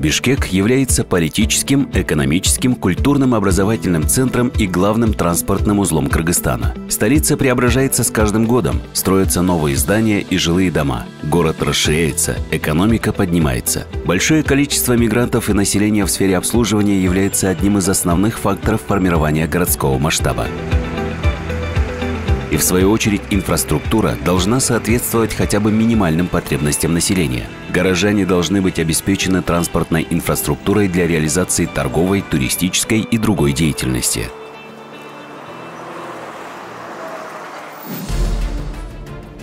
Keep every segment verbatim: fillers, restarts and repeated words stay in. Бишкек является политическим, экономическим, культурным, образовательным центром и главным транспортным узлом Кыргызстана. Столица преображается с каждым годом, строятся новые здания и жилые дома. Город расширяется, экономика поднимается. Большое количество мигрантов и населения в сфере обслуживания является одним из основных факторов формирования городского масштаба. И в свою очередь инфраструктура должна соответствовать хотя бы минимальным потребностям населения. Горожане должны быть обеспечены транспортной инфраструктурой для реализации торговой, туристической и другой деятельности.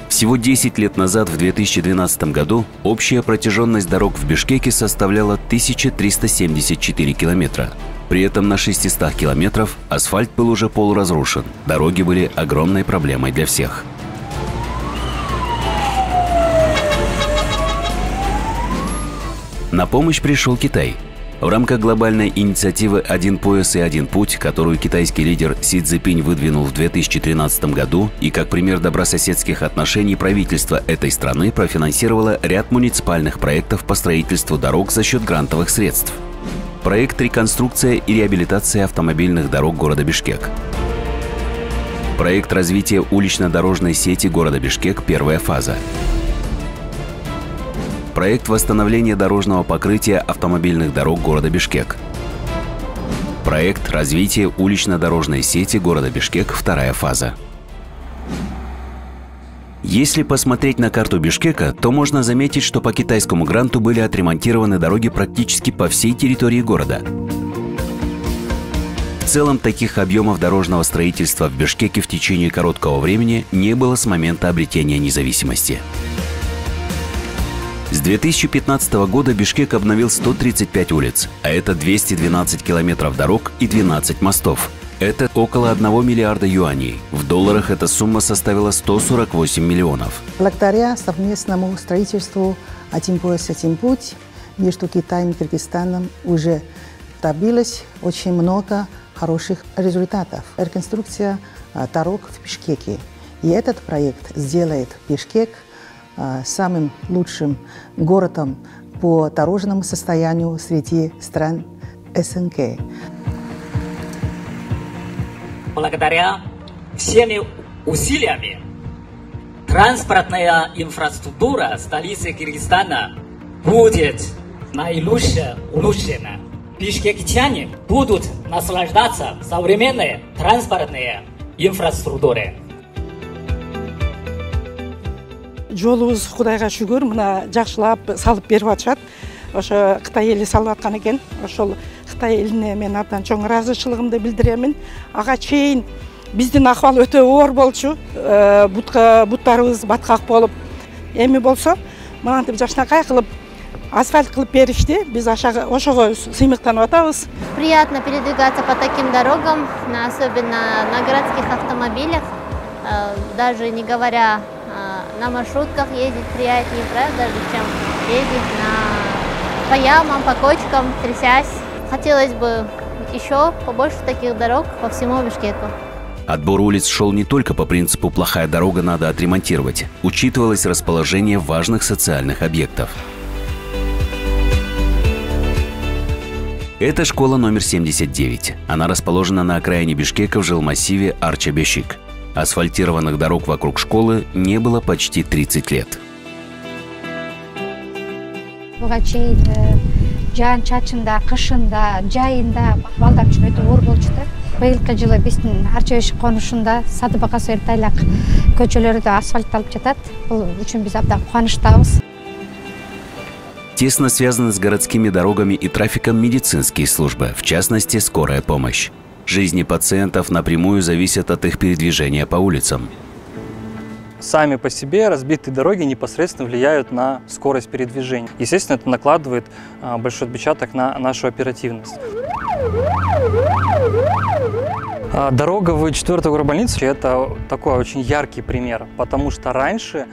Всего десять лет назад, в две тысячи двенадцатом году, общая протяженность дорог в Бишкеке составляла тысяча триста семьдесят четыре километра. При этом на шестистах километров асфальт был уже полуразрушен. Дороги были огромной проблемой для всех. На помощь пришел Китай. В рамках глобальной инициативы «Один пояс и один путь», которую китайский лидер Си Цзиньпин выдвинул в две тысячи тринадцатом году, и как пример добрососедских отношений правительство этой страны профинансировало ряд муниципальных проектов по строительству дорог за счет грантовых средств. Проект «Реконструкция и реабилитация автомобильных дорог города Бишкек». Проект развития улично-дорожной сети города Бишкек «Первая фаза». Проект восстановления дорожного покрытия автомобильных дорог города Бишкек. Проект развития улично-дорожной сети города Бишкек «Вторая фаза». Если посмотреть на карту Бишкека, то можно заметить, что по китайскому гранту были отремонтированы дороги практически по всей территории города. В целом, таких объемов дорожного строительства в Бишкеке в течение короткого времени не было с момента обретения независимости. С две тысячи пятнадцатого года Бишкек обновил сто тридцать пять улиц, а это двести двенадцать километров дорог и двенадцать мостов. Это около одного миллиарда юаней. В долларах эта сумма составила сто сорок восемь миллионов. Благодаря совместному строительству «Один пояс, один путь» между Китаем и Кыргызстаном уже добилось очень много хороших результатов. Реконструкция дорог в Бишкеке. И этот проект сделает Бишкек самым лучшим городом по дорожному состоянию среди стран СНГ. Благодаря всеми усилиями транспортная инфраструктура столицы Кыргызстана будет наилучше улучшена. Бишкекчане будут наслаждаться современной транспортной инфраструктурой. Жолубуз Худайга шүгүр, мына жакшылап салып берип атышат. Ошо Кытай эли салып аткан экен. Ошол Кытай элине мен абдан чоң ыраазычылыгымды билдиремин. Ага чейин биздин акыбал өтө оор болчу. Буттарыбыз баткак болуп, эми болсо, мынтип жакшынакай кылып асфальт кылып беришти. Биз ошого сыймыктанып атабыз. Приятно передвигаться по таким дорогам, особенно на городских автомобилях, даже не говоря на маршрутках ездить приятнее, правда, даже чем ездить на... по ямам, по кочкам, трясясь. Хотелось бы еще побольше таких дорог по всему Бишкеку. Отбор улиц шел не только по принципу «плохая дорога, надо отремонтировать». Учитывалось расположение важных социальных объектов. Это школа номер семьдесят девять. Она расположена на окраине Бишкека в жилмассиве Арча-Бешик. Асфальтированных дорог вокруг школы не было почти тридцать лет. Тесно связаны с городскими дорогами и трафиком медицинские службы, в частности, скорая помощь. Жизни пациентов напрямую зависят от их передвижения по улицам. Сами по себе разбитые дороги непосредственно влияют на скорость передвижения. Естественно, это накладывает большой отпечаток на нашу оперативность. Дорога в четвёртую горбольницу – это такой очень яркий пример, потому что раньше,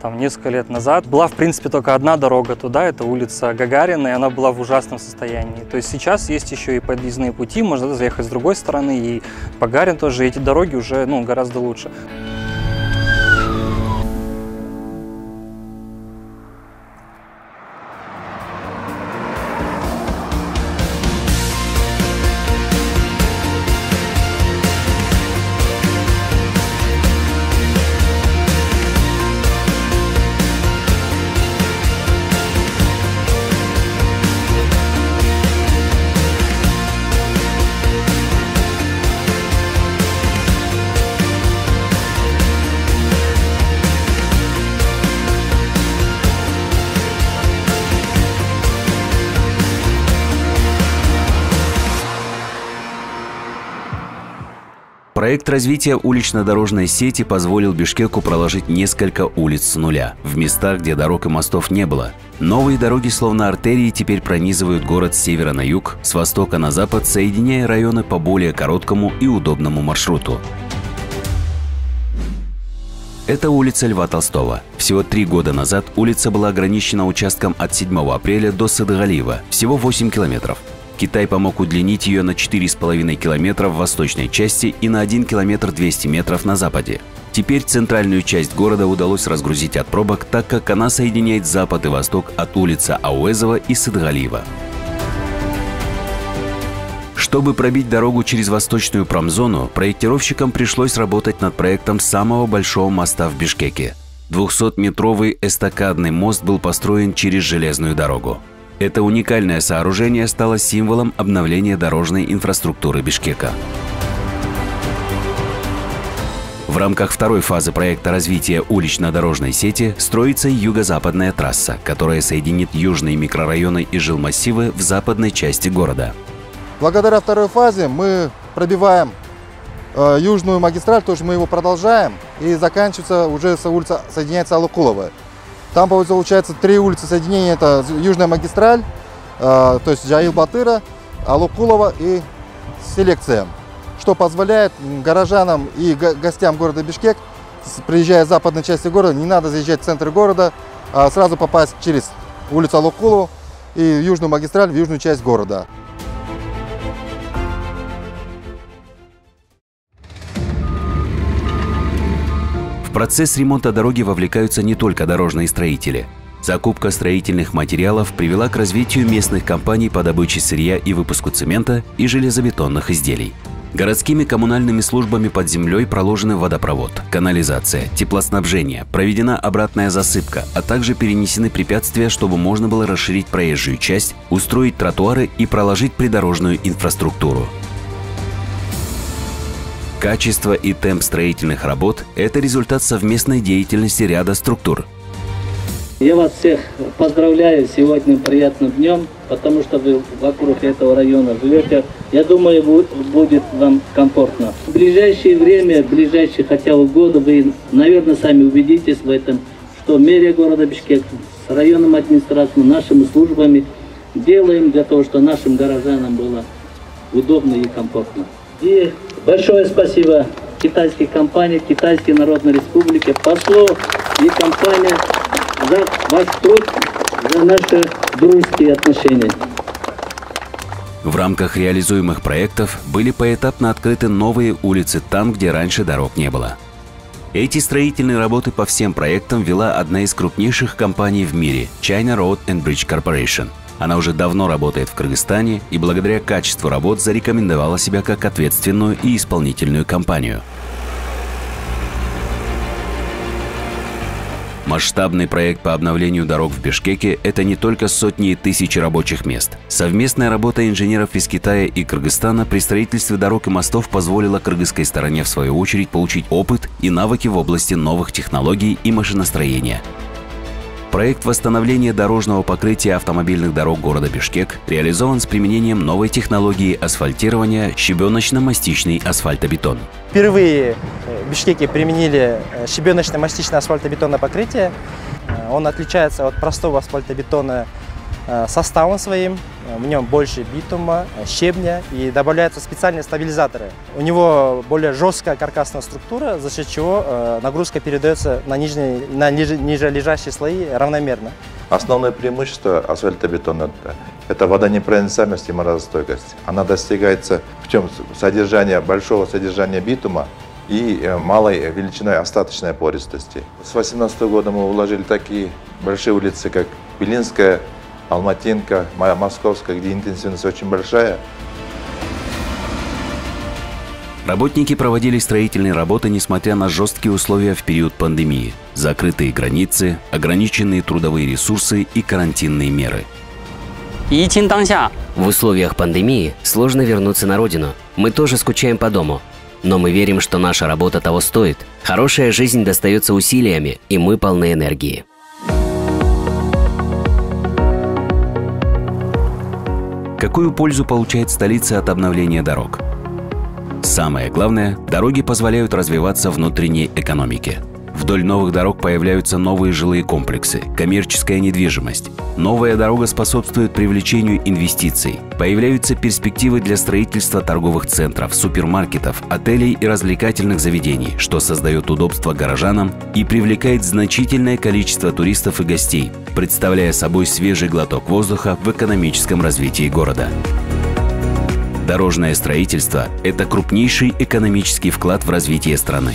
там, несколько лет назад, была, в принципе, только одна дорога туда, это улица Гагарина, и она была в ужасном состоянии. То есть сейчас есть еще и подъездные пути, можно заехать с другой стороны, и Гагарин тоже, эти дороги уже, ну, гораздо лучше. Проект развития улично-дорожной сети позволил Бишкеку проложить несколько улиц с нуля, в местах, где дорог и мостов не было. Новые дороги, словно артерии, теперь пронизывают город с севера на юг, с востока на запад, соединяя районы по более короткому и удобному маршруту. Это улица Льва Толстого. Всего три года назад улица была ограничена участком от седьмого апреля до Садыгалиева, всего восемь километров. Китай помог удлинить ее на четыре с половиной километра в восточной части и на один километр двести метров на западе. Теперь центральную часть города удалось разгрузить от пробок, так как она соединяет запад и восток от улицы Ауэзова и Садыгалиева. Чтобы пробить дорогу через восточную промзону, проектировщикам пришлось работать над проектом самого большого моста в Бишкеке. двухсотметровый эстакадный мост был построен через железную дорогу. Это уникальное сооружение стало символом обновления дорожной инфраструктуры Бишкека. В рамках второй фазы проекта развития улично-дорожной сети строится юго-западная трасса, которая соединит южные микрорайоны и жилмассивы в западной части города. Благодаря второй фазе мы пробиваем э, южную магистраль, то есть мы его продолжаем, и заканчивается уже со улица, соединяется Алыкулова. Там получается три улицы соединения, это южная магистраль, э, то есть Жаил-Батыра, Алыкулова и Селекция, что позволяет горожанам и го гостям города Бишкек, приезжая с западной части города, не надо заезжать в центр города, а сразу попасть через улицу Алыкулова и южную магистраль в южную часть города. В процесс ремонта дороги вовлекаются не только дорожные строители. Закупка строительных материалов привела к развитию местных компаний по добыче сырья и выпуску цемента и железобетонных изделий. Городскими коммунальными службами под землей проложены водопровод, канализация, теплоснабжение, проведена обратная засыпка, а также перенесены препятствия, чтобы можно было расширить проезжую часть, устроить тротуары и проложить придорожную инфраструктуру. Качество и темп строительных работ – это результат совместной деятельности ряда структур. Я вас всех поздравляю сегодня приятным днем, потому что вы вокруг этого района живете. Я думаю, будет вам комфортно. В ближайшее время, в ближайшие хотя бы годы, вы, наверное, сами убедитесь в этом, что мэрия города Бишкек с районным администрацией, нашими службами делаем для того, чтобы нашим горожанам было удобно и комфортно. И большое спасибо китайской компании, Китайской Народной Республике, послу и компании за ваш труд, за наши дружеские отношения. В рамках реализуемых проектов были поэтапно открыты новые улицы там, где раньше дорог не было. Эти строительные работы по всем проектам вела одна из крупнейших компаний в мире – China Road and Bridge Corporation. Она уже давно работает в Кыргызстане и благодаря качеству работ зарекомендовала себя как ответственную и исполнительную компанию. Масштабный проект по обновлению дорог в Бишкеке – это не только сотни и тысячи рабочих мест. Совместная работа инженеров из Китая и Кыргызстана при строительстве дорог и мостов позволила кыргызской стороне, в свою очередь, получить опыт и навыки в области новых технологий и машиностроения. Проект восстановления дорожного покрытия автомобильных дорог города Бишкек реализован с применением новой технологии асфальтирования щебеночно-мастичный асфальтобетон. Впервые в Бишкеке применили щебеночно-мастичное асфальтобетонное покрытие. Он отличается от простого асфальтобетона составом своим, в нем больше битума, щебня и добавляются специальные стабилизаторы. У него более жесткая каркасная структура, за счет чего нагрузка передается на, нижние, на ниже, нижележащие слои равномерно. Основное преимущество асфальтобетона – это водонепроницаемость и морозостойкость. Она достигается путем содержания, большого содержания битума и малой величиной остаточной пористости. С две тысячи восемнадцатого года мы уложили такие большие улицы, как Белинская, Алматинка, Московская, где интенсивность очень большая. Работники проводили строительные работы, несмотря на жесткие условия в период пандемии, закрытые границы, ограниченные трудовые ресурсы и карантинные меры. В условиях пандемии сложно вернуться на родину. Мы тоже скучаем по дому. Но мы верим, что наша работа того стоит. Хорошая жизнь достается усилиями, и мы полны энергии. Какую пользу получает столица от обновления дорог? Самое главное, дороги позволяют развиваться внутренней экономике. Вдоль новых дорог появляются новые жилые комплексы, коммерческая недвижимость. Новая дорога способствует привлечению инвестиций. Появляются перспективы для строительства торговых центров, супермаркетов, отелей и развлекательных заведений, что создает удобство горожанам и привлекает значительное количество туристов и гостей, представляя собой свежий глоток воздуха в экономическом развитии города. Дорожное строительство – это крупнейший экономический вклад в развитие страны.